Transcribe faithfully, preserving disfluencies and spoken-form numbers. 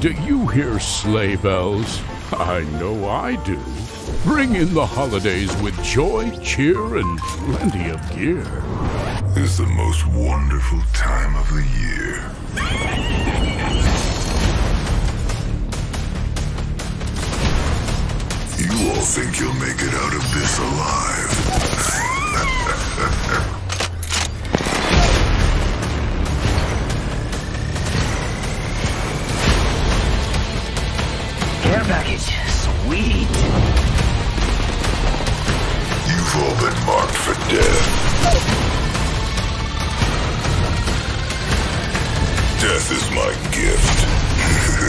Do you hear sleigh bells? I know I do. Bring in the holidays with joy, cheer, and plenty of gear. It's the most wonderful time of the year. You all think you'll make it out of this alive. Air package, sweet. You've all been marked for death. Death is my gift.